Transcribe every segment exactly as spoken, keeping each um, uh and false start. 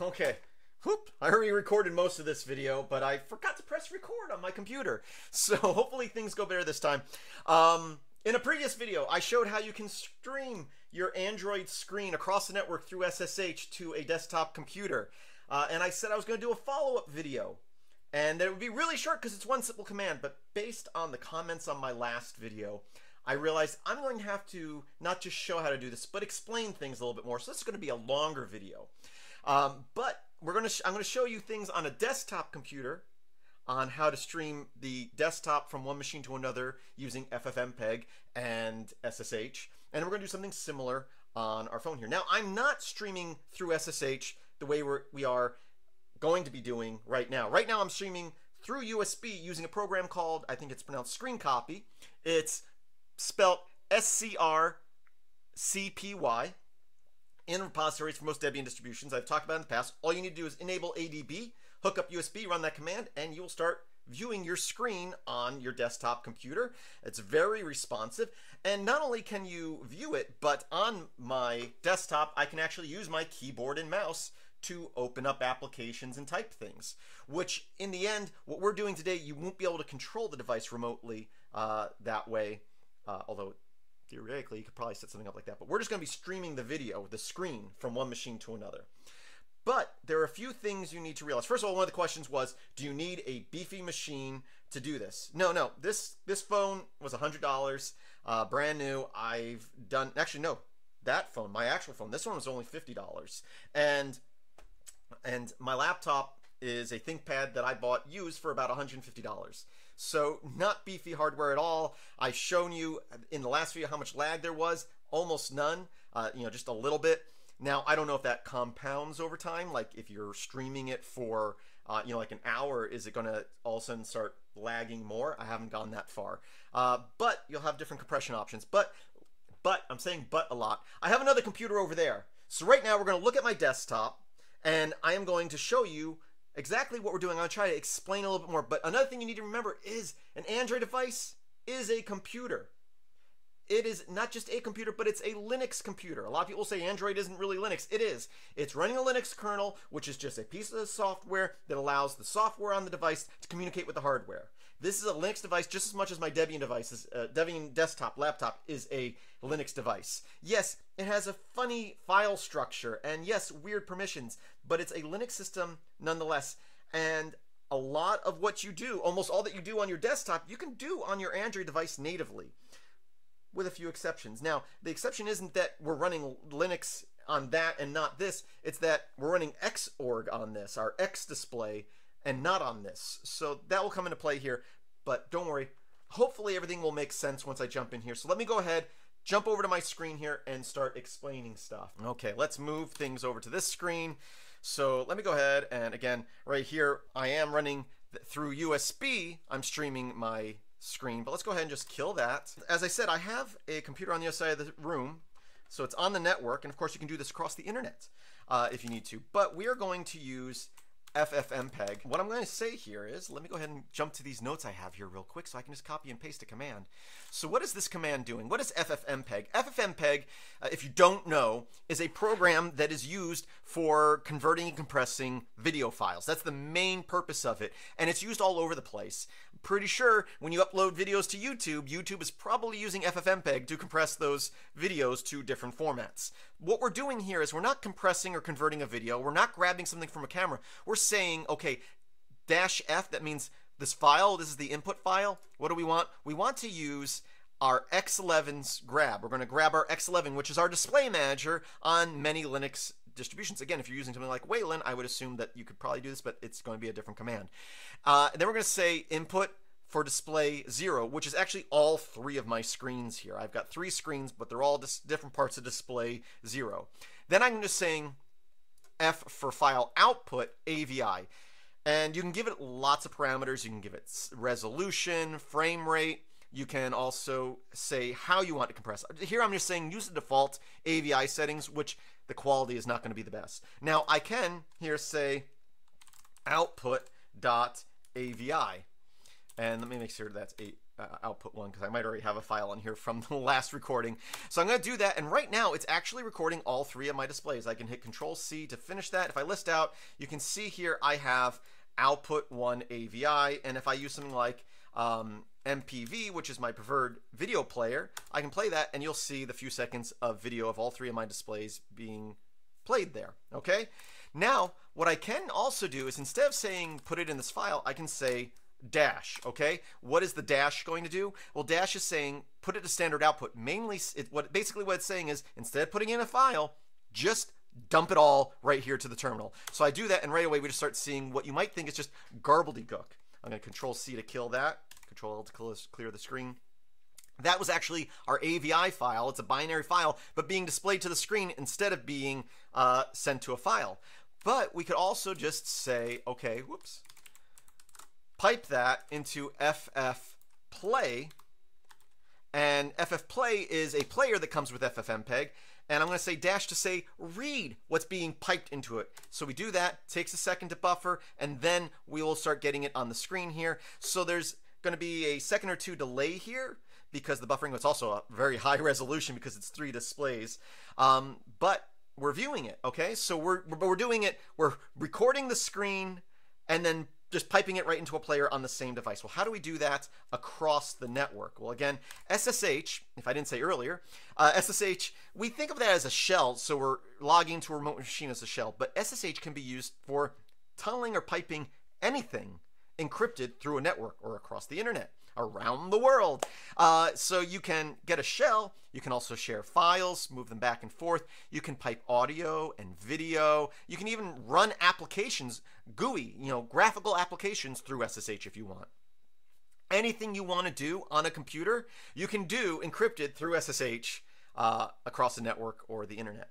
Okay. Whoop! I already recorded most of this video, but I forgot to press record on my computer. So hopefully things go better this time. Um, in a previous video, I showed how you can stream your Android screen across the network through S S H to a desktop computer. Uh, and I said I was going to do a follow-up video. And that it would be really short because it's one simple command. But based on the comments on my last video, I realized I'm going to have to not just show how to do this, but explain things a little bit more. So this is going to be a longer video. Um, but We're gonna sh I'm going to show you things on a desktop computer on how to stream the desktop from one machine to another using F F mpeg and S S H. And we're going to do something similar on our phone here. Now, I'm not streaming through S S H the way we're, we are going to be doing right now. Right now, I'm streaming through U S B using a program called, I think it's pronounced ScreenCopy. It's spelt S C R C P Y. In repositories for most Debian distributions I've talked about in the past. All you need to do is enable A D B, hook up U S B, run that command, and you will start viewing your screen on your desktop computer. It's very responsive. And not only can you view it, but on my desktop, I can actually use my keyboard and mouse to open up applications and type things, which in the end, what we're doing today, you won't be able to control the device remotely uh, that way, uh, although theoretically, you could probably set something up like that, but we're just going to be streaming the video, the screen, from one machine to another. But there are a few things you need to realize. First of all, one of the questions was, do you need a beefy machine to do this? No, no. This this phone was one hundred dollars, uh, brand new. I've done, actually, no, that phone, my actual phone, this one was only fifty dollars. And, and my laptop is a ThinkPad that I bought used for about one hundred fifty dollars. So not beefy hardware at all. I've shown you in the last video how much lag there was, almost none, uh, you know, just a little bit. Now, I don't know if that compounds over time, like if you're streaming it for, uh, you know, like an hour, is it gonna all of a sudden start lagging more? I haven't gone that far, uh, but you'll have different compression options. But, but I'm saying but a lot. I have another computer over there. So right now we're gonna look at my desktop and I am going to show you exactly what we're doing. I'll try to explain a little bit more, but another thing you need to remember is an Android device is a computer. It is not just a computer, but it's a Linux computer. A lot of people say Android isn't really Linux. It is. It's running a Linux kernel, which is just a piece of software that allows the software on the device to communicate with the hardware. This is a Linux device just as much as my Debian device is, uh, Debian desktop, laptop is a Linux device. Yes, it has a funny file structure and yes, weird permissions, but it's a Linux system nonetheless. And a lot of what you do, almost all that you do on your desktop, you can do on your Android device natively, with a few exceptions. Now, the exception isn't that we're running Linux on that and not this, it's that we're running Xorg on this, our X display, and not on this. So that will come into play here, but don't worry. Hopefully everything will make sense once I jump in here. So let me go ahead, jump over to my screen here and start explaining stuff. Okay, let's move things over to this screen. So let me go ahead and again, right here, I am running th- through U S B. I'm streaming my screen, but let's go ahead and just kill that. As I said, I have a computer on the other side of the room, so it's on the network. And of course you can do this across the internet uh, if you need to, but we are going to use F F mpeg. What I'm going to say here is, let me go ahead and jump to these notes I have here real quick so I can just copy and paste a command. So what is this command doing? What is F F mpeg? F F mpeg, uh, if you don't know, is a program that is used for converting and compressing video files. That's the main purpose of it. And it's used all over the place. Pretty sure when you upload videos to YouTube, YouTube is probably using F F mpeg to compress those videos to different formats. What we're doing here is we're not compressing or converting a video. We're not grabbing something from a camera. We're saying, okay, dash F, that means this file, this is the input file. What do we want? We want to use our X eleven's grab. We're going to grab our X eleven, which is our display manager on many Linux distributions. Again, if you're using something like Wayland, I would assume that you could probably do this, but it's going to be a different command. Uh, and then we're going to say input for display zero, which is actually all three of my screens here. I've got three screens, but they're all just different parts of display zero. Then I'm just saying F for file output, A V I. And you can give it lots of parameters. You can give it resolution, frame rate. You can also say how you want to compress. Here I'm just saying use the default A V I settings, which the quality is not going to be the best. Now I can here say output dot A V I. And let me make sure that's uh, output one because I might already have a file on here from the last recording. So I'm going to do that, and right now it's actually recording all three of my displays. I can hit control C to finish that. If I list out, you can see here I have output one A V I, and if I use something like um, M P V, which is my preferred video player, I can play that and you'll see the few seconds of video of all three of my displays being played there. Okay, now what I can also do is, instead of saying put it in this file, I can say dash. Okay, what is the dash going to do? Well, dash is saying put it to standard output. Mainly it, what basically what it's saying is, instead of putting in a file, just dump it all right here to the terminal. So I do that, and right away we just start seeing what you might think is just garbledygook. I'm going to control C to kill that, control L to clear the screen. That was actually our A V I file. It's a binary file, but being displayed to the screen instead of being uh, sent to a file. But we could also just say, okay, whoops, pipe that into ffplay, and ffplay is a player that comes with ffmpeg. And I'm going to say dash to say read what's being piped into it. So we do that, takes a second to buffer, and then we will start getting it on the screen here. So there's going to be a second or two delay here because the buffering was also a very high resolution because it's three displays. Um, but we're viewing it, okay? So we're, we're doing it, we're recording the screen and then just piping it right into a player on the same device. Well, how do we do that across the network? Well, again, S S H, if I didn't say earlier, uh, S S H, we think of that as a shell, so we're logging to a remote machine as a shell, but S S H can be used for tunneling or piping anything encrypted through a network or across the internet, around the world. Uh, so you can get a shell, you can also share files, move them back and forth, you can pipe audio and video, you can even run applications, G U I, you know, graphical applications through S S H if you want. Anything you want to do on a computer, you can do encrypted through S S H uh, across the network or the internet.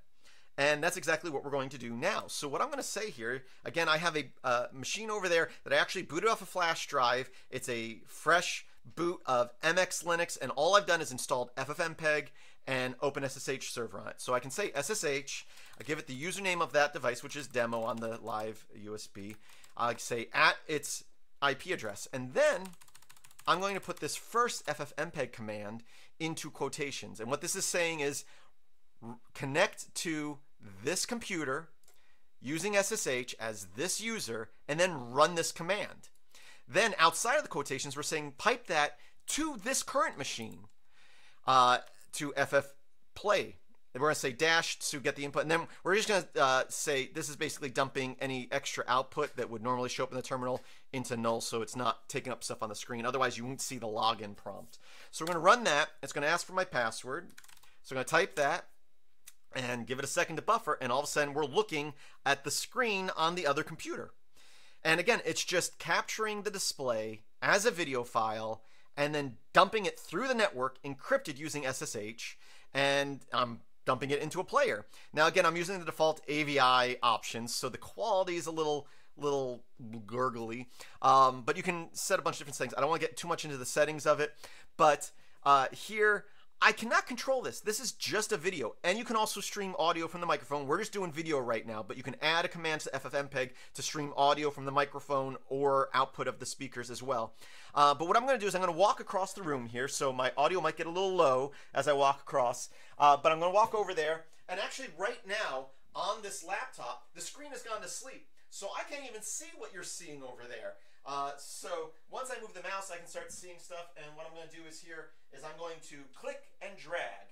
And that's exactly what we're going to do now. So what I'm going to say here, again, I have a uh, machine over there that I actually booted off a flash drive. It's a fresh boot of M X Linux, and all I've done is installed ffmpeg and open S S H server on it. So I can say S S H, I give it the username of that device, which is demo on the live U S B. I say at its I P address, and then I'm going to put this first ffmpeg command into quotations. And what this is saying is connect to this computer using S S H as this user, and then run this command. Then outside of the quotations, we're saying pipe that to this current machine, uh, to ffplay. And we're going to say dash to get the input, and then we're just going to uh, say this is basically dumping any extra output that would normally show up in the terminal into null, so it's not taking up stuff on the screen. Otherwise, you won't see the login prompt. So we're going to run that. It's going to ask for my password. So I'm going to type that and give it a second to buffer, and all of a sudden we're looking at the screen on the other computer. And again, it's just capturing the display as a video file and then dumping it through the network, encrypted using S S H, and I'm dumping it into a player. Now again, I'm using the default A V I options, so the quality is a little little gurgly, um, but you can set a bunch of different things. I don't want to get too much into the settings of it, but uh, here, I cannot control this. This is just a video, and you can also stream audio from the microphone. We're just doing video right now, but you can add a command to ffmpeg to stream audio from the microphone or output of the speakers as well. Uh, but what I'm going to do is I'm going to walk across the room here, so my audio might get a little low as I walk across, uh, but I'm going to walk over there, and actually right now on this laptop, the screen has gone to sleep, so I can't even see what you're seeing over there. Uh, so once I move the mouse, I can start seeing stuff, and what I'm going to do is here is I'm going to click and drag.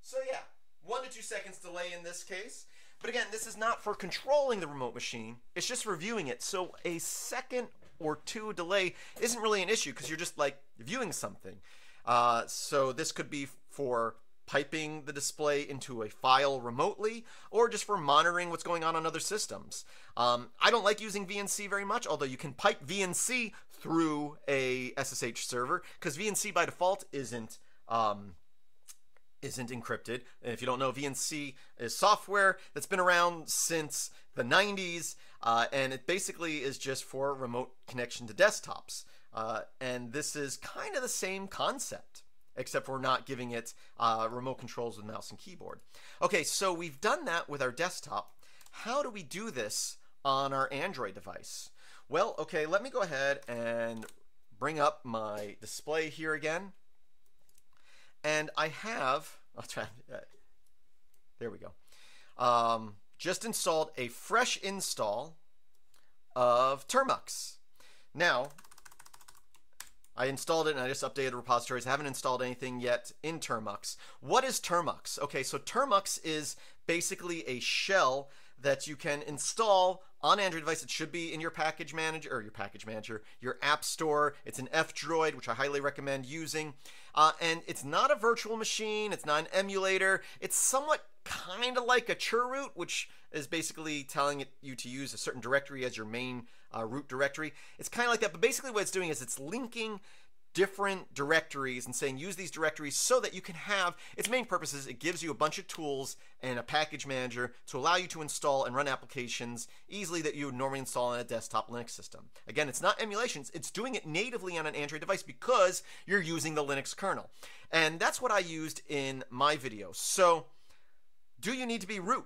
So yeah, one to two seconds delay in this case. But again, this is not for controlling the remote machine. It's just reviewing it. So a second or two delay isn't really an issue because you're just like viewing something. Uh, so this could be for piping the display into a file remotely, or just for monitoring what's going on on other systems. Um, I don't like using V N C very much, although you can pipe V N C through a S S H server, because V N C by default isn't um, isn't encrypted. And if you don't know, V N C is software that's been around since the nineties, uh, and it basically is just for remote connection to desktops. Uh, and this is kind of the same concept, except we're not giving it uh, remote controls with mouse and keyboard. Okay, so we've done that with our desktop. How do we do this on our Android device? Well, okay, let me go ahead and bring up my display here again, and I have, I'll try, uh, there we go, um, just installed a fresh install of Termux. Now, I installed it and I just updated repositories. I haven't installed anything yet in Termux. What is Termux? Okay, so Termux is basically a shell that you can install on Android device. It should be in your package manager, or your package manager, your app store. It's an F Droid, which I highly recommend using. Uh, and it's not a virtual machine. It's not an emulator. It's somewhat kind of like a chroot, which is basically telling it you to use a certain directory as your main uh, root directory. It's kind of like that, but basically what it's doing is it's linking different directories and saying use these directories so that you can have, its main purpose is it gives you a bunch of tools and a package manager to allow you to install and run applications easily that you would normally install on a desktop Linux system. Again, it's not emulations, it's doing it natively on an Android device because you're using the Linux kernel. And that's what I used in my video. So, do you need to be root?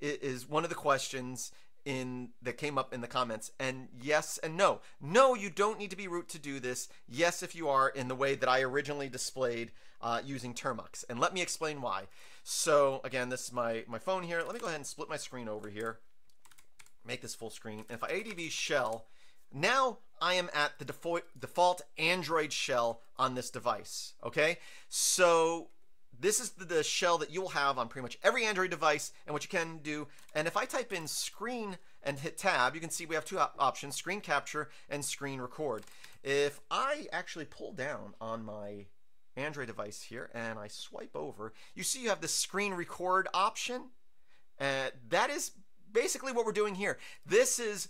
It is one of the questions in that came up in the comments, and yes and no. No, you don't need to be root to do this. Yes, if you are, in the way that I originally displayed uh, using Termux, and let me explain why. So again, this is my, my phone here. Let me go ahead and split my screen over here, make this full screen. And if I A D B shell, now I am at the default, default Android shell on this device, okay? So this is the shell that you will have on pretty much every Android device and what you can do. And if I type in screen and hit tab, you can see we have two op options, screen capture and screen record. If I actually pull down on my Android device here and I swipe over, you see you have this screen record option. Uh, that is basically what we're doing here. This is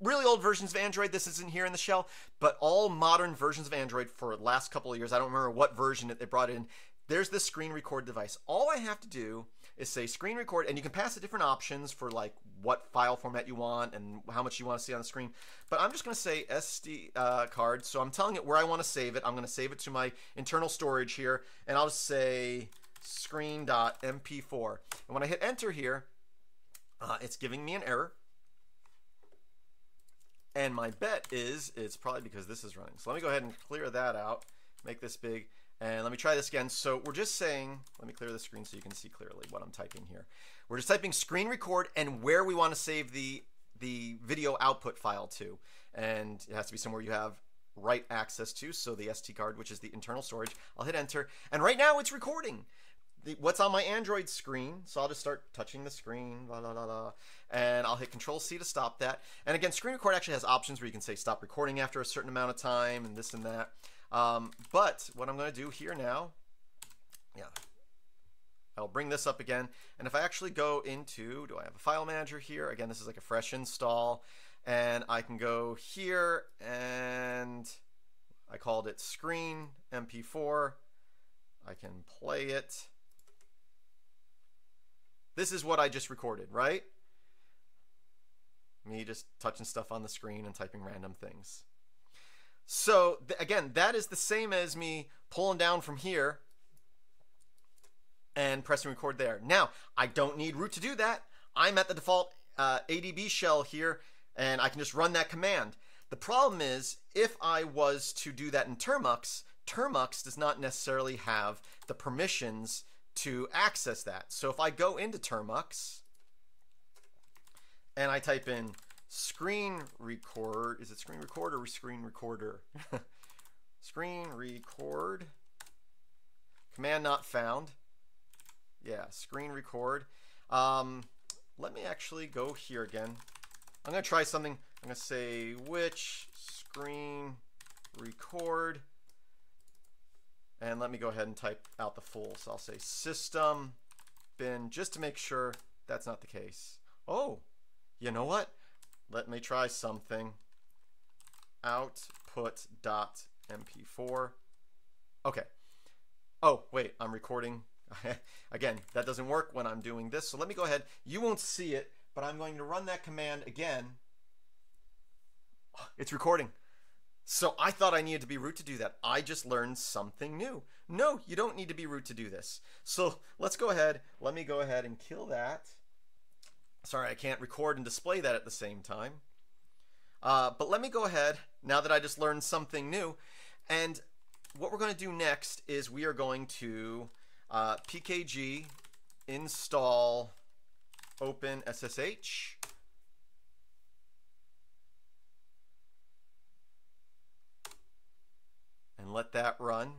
really old versions of Android. This isn't here in the shell, but all modern versions of Android for the last couple of years, I don't remember what version that they brought in, there's this screen record device. All I have to do is say screen record, and you can pass the different options for like what file format you want and how much you want to see on the screen. But I'm just gonna say S D uh, card. So I'm telling it where I wanna save it. I'm gonna save it to my internal storage here, and I'll just say screen dot M P four. And when I hit enter here, uh, it's giving me an error. And my bet is it's probably because this is running. So let me go ahead and clear that out, make this big. And let me try this again. So we're just saying, let me clear the screen so you can see clearly what I'm typing here. We're just typing screen record and where we want to save the, the video output file to. And it has to be somewhere you have write access to. So the S D card, which is the internal storage, I'll hit enter. And right now it's recording the, what's on my Android screen. So I'll just start touching the screen, la la la la. And I'll hit control C to stop that. And again, screen record actually has options where you can say stop recording after a certain amount of time and this and that. Um, but what I'm going to do here now, yeah, I'll bring this up again. And if I actually go into, do I have a file manager here? Again, this is like a fresh install, and I can go here and I called it screen M P four. I can play it. This is what I just recorded, right? Me just touching stuff on the screen and typing random things. So th again, that is the same as me pulling down from here and pressing record there. Now, I don't need root to do that. I'm at the default uh, A D B shell here, and I can just run that command. The problem is, if I was to do that in Termux, Termux does not necessarily have the permissions to access that. So if I go into Termux and I type in screen record, is it screen record or screen recorder? Screen record, command not found. Yeah, screen record. Um, let me actually go here again. I'm gonna try something. I'm gonna say which screen record, and let me go ahead and type out the full. So I'll say system bin just to make sure that's not the case. Oh, you know what? Let me try something. output dot M P four. Okay. Oh, wait, I'm recording. Again, that doesn't work when I'm doing this. So let me go ahead. You won't see it, but I'm going to run that command again. It's recording. So I thought I needed to be root to do that. I just learned something new. No, you don't need to be root to do this. So let's go ahead. Let me go ahead and kill that. Sorry, I can't record and display that at the same time. Uh, but let me go ahead, now that I just learned something new, and what we're going to do next is we are going to uh, pkg install open S S H. And let that run.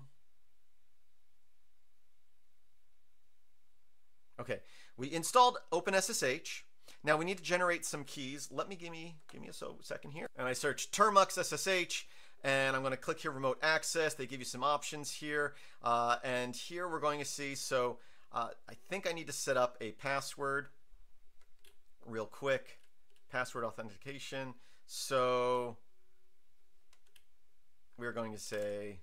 Okay, we installed OpenSSH. Now we need to generate some keys. Let me give me give me a so, second here. And I search Termux S S H, and I'm going to click here remote access. They give you some options here, uh, and here we're going to see. So uh, I think I need to set up a password real quick. Password authentication. So we're going to say,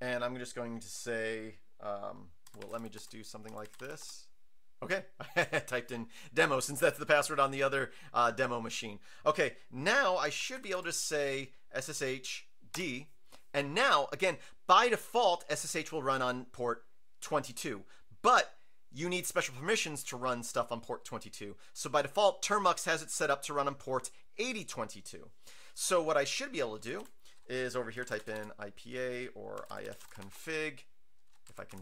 and I'm just going to say, um, well, let me just do something like this. Okay, I typed in demo since that's the password on the other uh, demo machine. Okay, now I should be able to say S S H D. And now, again, by default, S S H will run on port twenty-two. But you need special permissions to run stuff on port twenty-two. So by default, Termux has it set up to run on port eighty twenty-two. So what I should be able to do is over here type in I P A or ifconfig, if I can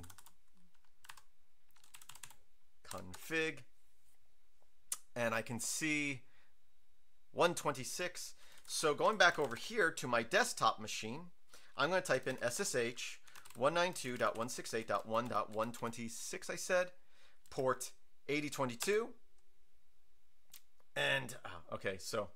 config, and I can see one twenty-six. So going back over here to my desktop machine, I'm going to type in S S H one ninety-two dot one sixty-eight dot one dot one twenty-six, I said, port eighty twenty-two. And oh, okay, so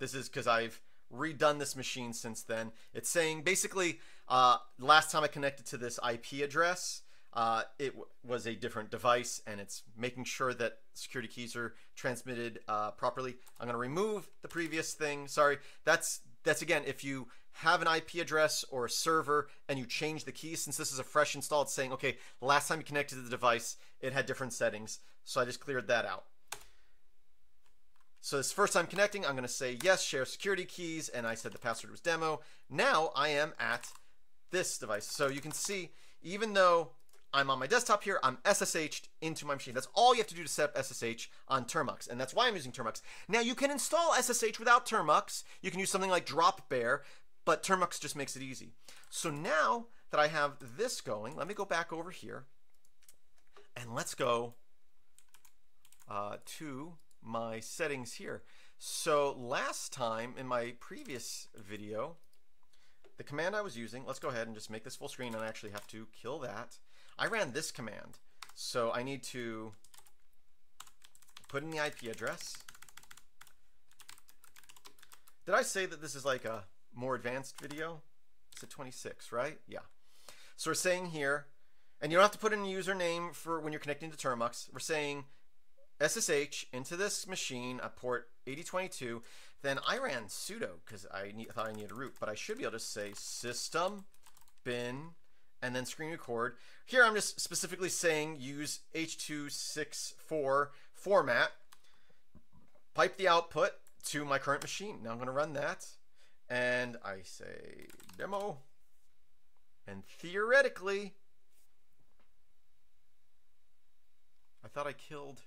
this is because I've redone this machine since then. It's saying basically uh, last time I connected to this I P address, uh, it w was a different device, and it's making sure that security keys are transmitted uh, properly. I'm going to remove the previous thing. Sorry, that's that's again if you have an I P address or a server and you change the keys. Since this is a fresh install, it's saying okay, last time you connected to the device, it had different settings, so I just cleared that out. So this first time connecting, I'm going to say yes, share security keys, and I said the password was demo. Now I am at this device. So you can see, even though I'm on my desktop here, I'm S S H'd into my machine. That's all you have to do to set up S S H on Termux, and that's why I'm using Termux. Now you can install S S H without Termux. You can use something like Dropbear, but Termux just makes it easy. So now that I have this going, let me go back over here, and let's go uh, to my settings here. So last time in my previous video, the command I was using, let's go ahead and just make this full screen, and I actually have to kill that. I ran this command. So I need to put in the I P address. Did I say that this is like a more advanced video? It's at twenty-six, right? Yeah. So we're saying here, and you don't have to put in a username for when you're connecting to Termux. We're saying S S H into this machine at port eighty twenty-two. Then I ran sudo because I need, thought I needed a root, but I should be able to say system bin and then screen record. Here I'm just specifically saying use H two sixty-four format, pipe the output to my current machine. Now I'm going to run that, and I say demo, and theoretically I thought I killed.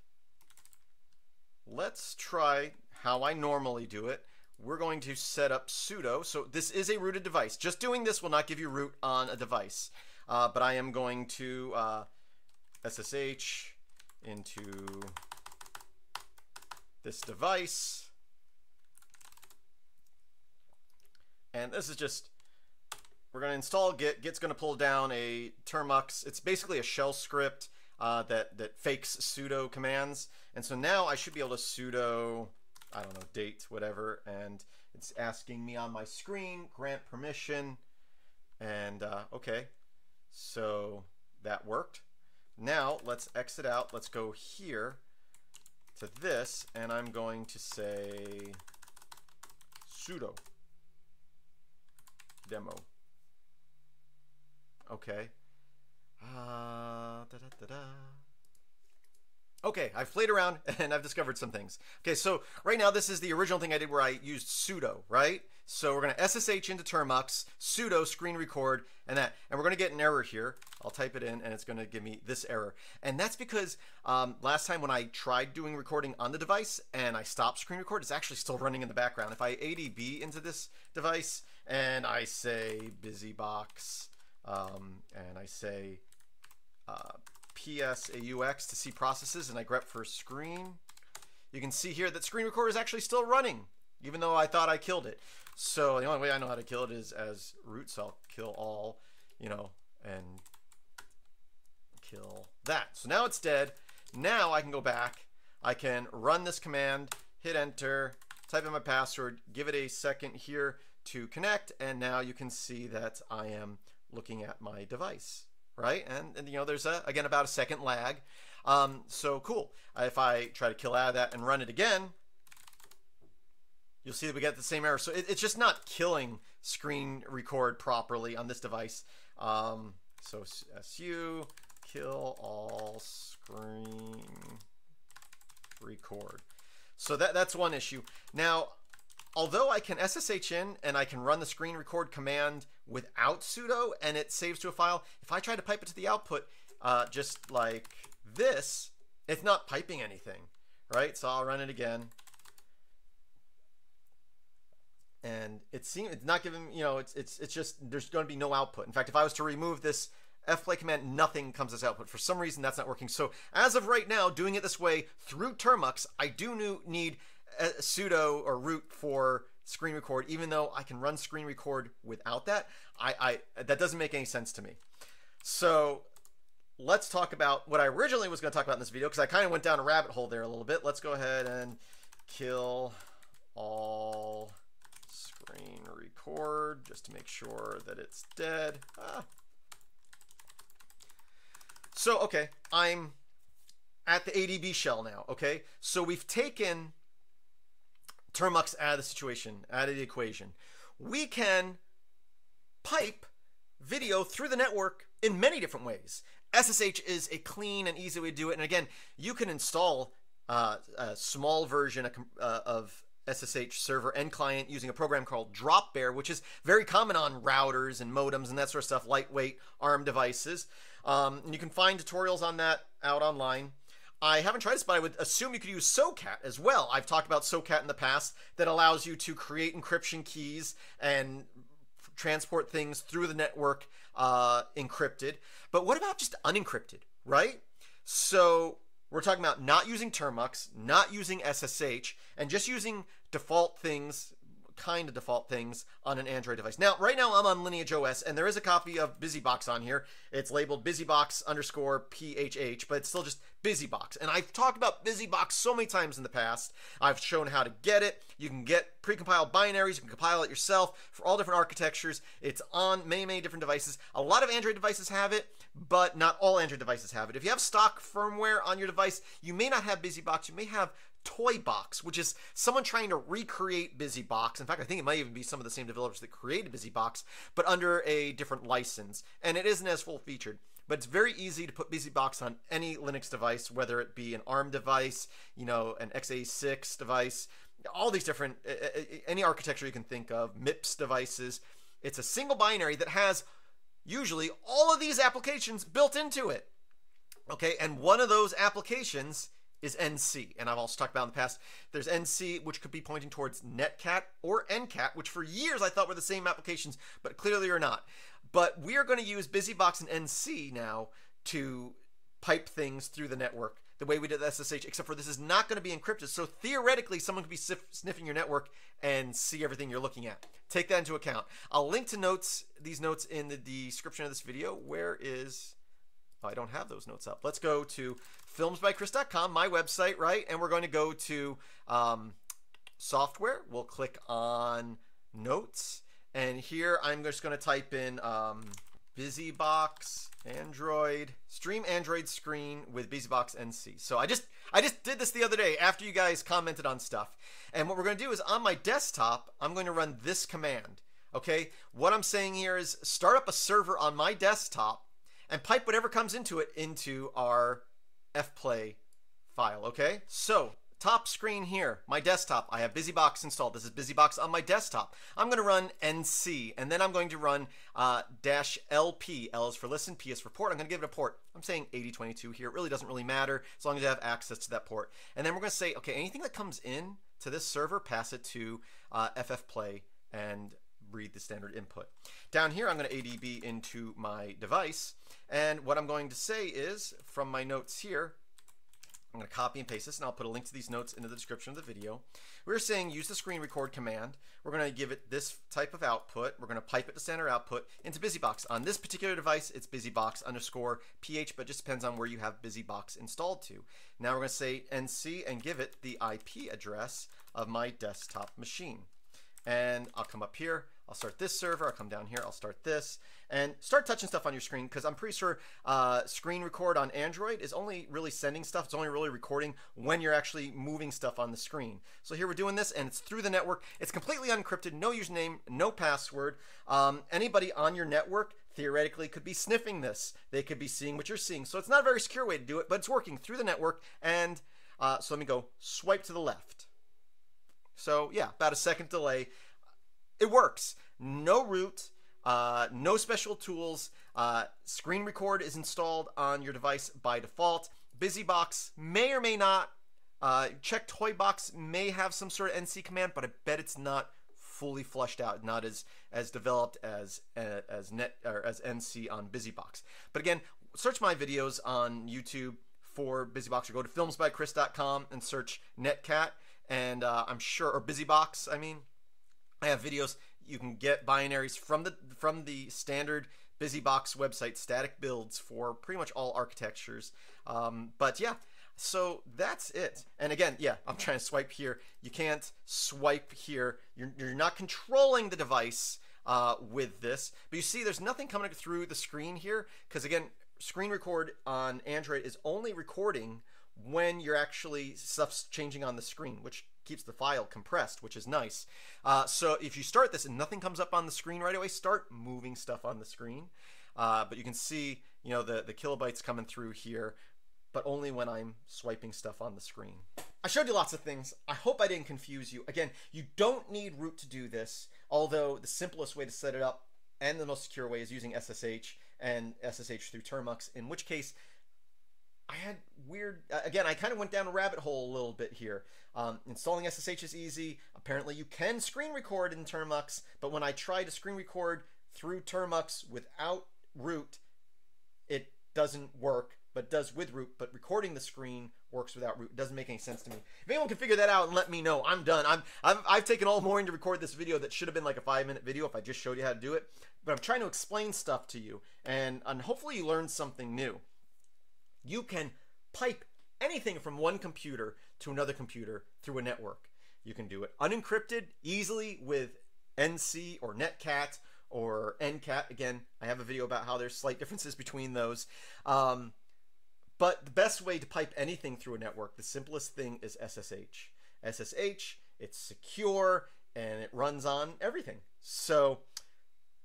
Let's try how I normally do it. We're going to set up sudo. So this is a rooted device. Just doing this will not give you root on a device. Uh, but I am going to uh, S S H into this device. And this is just, we're going to install Git. Git's going to pull down a Termux. It's basically a shell script Uh, that, that fakes sudo commands. And so now I should be able to sudo, I don't know, date, whatever, and it's asking me on my screen, grant permission, and uh, okay, so that worked. Now let's exit out, let's go here to this, and I'm going to say sudo demo. Okay. Uh, da, da, da, da. Okay, I've played around and I've discovered some things. Okay, so right now this is the original thing I did where I used sudo, right? So we're gonna S S H into Termux, sudo screen record, and that. And we're gonna get an error here. I'll type it in and it's gonna give me this error. And that's because um, last time when I tried doing recording on the device and I stopped screen record, it's actually still running in the background. If I A D B into this device and I say BusyBox, um, and I say, uh, P S A U X to see processes and I grep for screen. You can see here that screen recorder is actually still running, even though I thought I killed it. So the only way I know how to kill it is as roots. I'll kill all, you know, and kill that. So now it's dead. Now I can go back. I can run this command, hit enter, type in my password, give it a second here to connect. And now you can see that I am looking at my device. Right, and, and you know, there's a, again about a second lag, um, so cool. If I try to kill out of that and run it again, you'll see that we get the same error. So it, it's just not killing screen record properly on this device. Um, so su kill all screen record. So that that's one issue. Now, although I can S S H in and I can run the screen record command without sudo and it saves to a file, if I try to pipe it to the output uh, just like this, it's not piping anything, right? So I'll run it again. And it seems it's not giving, you know, it's, it's, it's just, there's going to be no output. In fact, if I was to remove this ffplay command, nothing comes as output. For some reason, that's not working. So as of right now, doing it this way through Termux, I do need a sudo or root for screen record, even though I can run screen record without that. I, I that doesn't make any sense to me. So let's talk about what I originally was going to talk about in this video, because I kind of went down a rabbit hole there a little bit. Let's go ahead and kill all screen record just to make sure that it's dead. Ah. So, okay, I'm at the A D B shell now. Okay, so we've taken Termux out of the situation, out of the equation. We can pipe video through the network in many different ways. S S H is a clean and easy way to do it. And again, you can install uh, a small version of S S H server and client using a program called Dropbear, which is very common on routers and modems and that sort of stuff, lightweight A R M devices. Um, and you can find tutorials on that out online. I haven't tried this, but I would assume you could use SoCat as well. I've talked about SoCat in the past, that allows you to create encryption keys and transport things through the network uh, encrypted. But what about just unencrypted, right? So we're talking about not using Termux, not using S S H, and just using default things, kind of default things on an Android device. Now, right now I'm on Lineage O S, and there is a copy of BusyBox on here. It's labeled BusyBox underscore P H H, but it's still just BusyBox. And I've talked about BusyBox so many times in the past. I've shown how to get it. You can get precompiled binaries. You can compile it yourself for all different architectures. It's on many, many different devices. A lot of Android devices have it, but not all Android devices have it. If you have stock firmware on your device, you may not have BusyBox. You may have Toybox, which is someone trying to recreate BusyBox. In fact, I think it might even be some of the same developers that created BusyBox, but under a different license. And it isn't as full-featured, but it's very easy to put BusyBox on any Linux device, whether it be an A R M device, you know, an x eighty-six device, all these different, any architecture you can think of, MIPS devices. It's a single binary that has usually all of these applications built into it. Okay, and one of those applications is N C, and I've also talked about in the past, there's N C, which could be pointing towards Netcat or N C A T, which for years I thought were the same applications, but clearly are not. But we are going to use BusyBox and N C now to pipe things through the network the way we did S S H, except for this is not going to be encrypted, so theoretically someone could be sniffing your network and see everything you're looking at. Take that into account. I'll link to notes, these notes in the description of this video. Where is... Oh, I don't have those notes up. Let's go to films by chris dot com, my website, right? And we're going to go to um, software. We'll click on notes. And here I'm just going to type in um, BusyBox Android, stream Android screen with BusyBox N C. So I just, I just did this the other day after you guys commented on stuff. And what we're going to do is on my desktop, I'm going to run this command. Okay. What I'm saying here is start up a server on my desktop and pipe whatever comes into it into our ffplay file, okay? So, top screen here, my desktop, I have BusyBox installed. This is BusyBox on my desktop. I'm gonna run N C, and then I'm going to run uh, dash L P, L is for listen, P is for port. I'm gonna give it a port. I'm saying eighty twenty-two here, it really doesn't really matter as long as I have access to that port. And then we're gonna say, okay, anything that comes in to this server, pass it to uh, ffplay and read the standard input. Down here, I'm gonna A D B into my device. And what I'm going to say is, from my notes here, I'm gonna copy and paste this, and I'll put a link to these notes into the description of the video. We're saying use the screen record command. We're gonna give it this type of output. We're gonna pipe it to standard output into BusyBox. On this particular device, it's BusyBox underscore ph, but it just depends on where you have BusyBox installed to. Now we're gonna say N C and give it the I P address of my desktop machine. And I'll come up here, I'll start this server, I'll come down here, I'll start this, and start touching stuff on your screen, because I'm pretty sure uh, screen record on Android is only really sending stuff, it's only really recording when you're actually moving stuff on the screen. So here we're doing this, and it's through the network, it's completely unencrypted, no username, no password. Um, anybody on your network theoretically could be sniffing this, they could be seeing what you're seeing, so it's not a very secure way to do it, but it's working through the network, and uh, so let me go swipe to the left. So yeah, about a second delay. It works. No root, uh, no special tools. Uh, screen record is installed on your device by default. BusyBox may or may not. Uh, check Toybox may have some sort of N C command, but I bet it's not fully fleshed out, not as as developed as uh, as net or as N C on BusyBox. But again, search my videos on YouTube for BusyBox, or go to films by chris dot com and search Netcat. And uh, I'm sure, or BusyBox, I mean, I have videos. You can get binaries from the from the standard BusyBox website, static builds for pretty much all architectures. Um, but yeah, so that's it. And again, yeah, I'm trying to swipe here. You can't swipe here. You're, you're not controlling the device uh, with this. But you see, there's nothing coming through the screen here, because again, screen record on Android is only recording when you're actually stuff's changing on the screen, which keeps the file compressed, which is nice. Uh, so if you start this and nothing comes up on the screen right away, start moving stuff on the screen. Uh, but you can see, you know, the, the kilobytes coming through here, but only when I'm swiping stuff on the screen. I showed you lots of things. I hope I didn't confuse you. Again, you don't need root to do this, although the simplest way to set it up and the most secure way is using S S H and S S H through Termux, in which case, I had weird, again, I kind of went down a rabbit hole a little bit here. Um, installing S S H is easy. Apparently you can screen record in Termux, but when I tried to screen record through Termux without root, it doesn't work, but does with root, but recording the screen works without root. It doesn't make any sense to me. If anyone can figure that out and let me know, I'm done. I'm, I've, I've taken all morning to record this video that should have been like a five minute video if I just showed you how to do it, but I'm trying to explain stuff to you, and, and hopefully you learned something new. You can pipe anything from one computer to another computer through a network. You can do it unencrypted, easily with N C or Netcat or N cat. Again, I have a video about how there's slight differences between those. Um, but the best way to pipe anything through a network, the simplest thing, is S S H. S S H, it's secure, and it runs on everything. So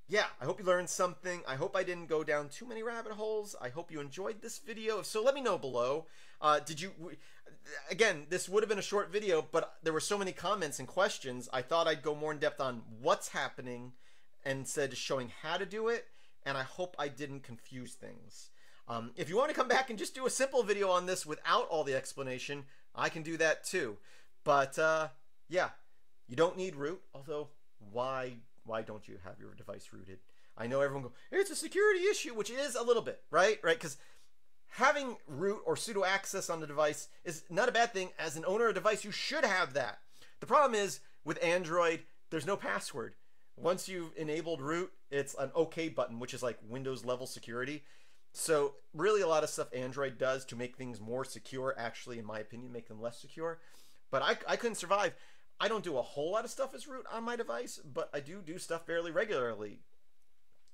yeah, I hope you learned something. I hope I didn't go down too many rabbit holes. I hope you enjoyed this video. If so, let me know below. Uh, did you, again, this would have been a short video, but there were so many comments and questions, I thought I'd go more in depth on what's happening instead of showing how to do it, and I hope I didn't confuse things. Um, if you want to come back and just do a simple video on this without all the explanation, I can do that too. But uh, yeah, you don't need root, although why Why don't you have your device rooted? I know everyone go, it's a security issue, which is a little bit, right? Right, because having root or sudo access on the device is not a bad thing. As an owner of a device, you should have that. The problem is with Android, there's no password. Once you've enabled root, it's an OK button, which is like Windows level security. So really a lot of stuff Android does to make things more secure, actually, in my opinion, make them less secure. But I, I couldn't survive. I don't do a whole lot of stuff as root on my device, but I do do stuff fairly regularly.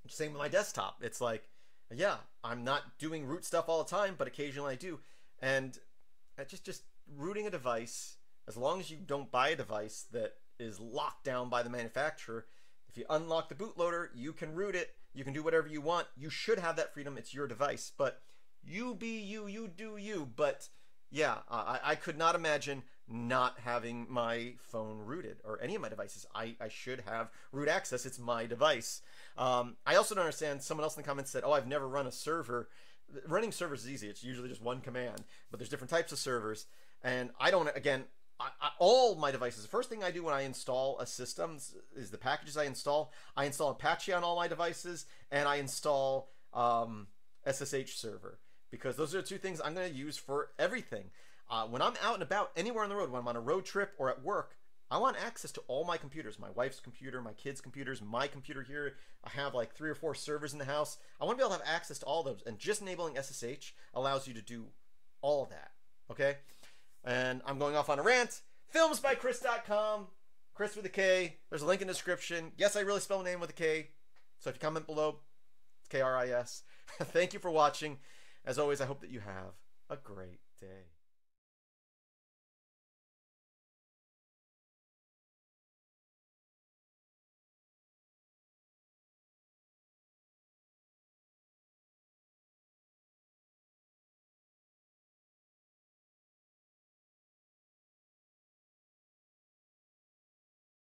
Same with my desktop. It's like, yeah, I'm not doing root stuff all the time, but occasionally I do. And just, just rooting a device, as long as you don't buy a device that is locked down by the manufacturer, if you unlock the bootloader, you can root it. You can do whatever you want. You should have that freedom. It's your device, but you be you, you do you, but yeah, I, I could not imagine not having my phone rooted or any of my devices. I, I should have root access. It's my device. Um, I also don't understand. Someone else in the comments said, oh, I've never run a server. Running servers is easy. It's usually just one command, but there's different types of servers. And I don't, again, I, I, all my devices, the first thing I do when I install a system is the packages I install. I install Apache on all my devices, and I install um, S S H server, because those are the two things I'm going to use for everything. Uh, when I'm out and about anywhere on the road, when I'm on a road trip or at work, I want access to all my computers, my wife's computer, my kids' computers, my computer here. I have like three or four servers in the house. I want to be able to have access to all those, and just enabling S S H allows you to do all of that, okay? And I'm going off on a rant. films by chris dot com, Chris with a K. There's a link in the description. Yes, I really spell my name with a K, so if you comment below, it's K R I S. Thank you for watching. As always, I hope that you have a great day.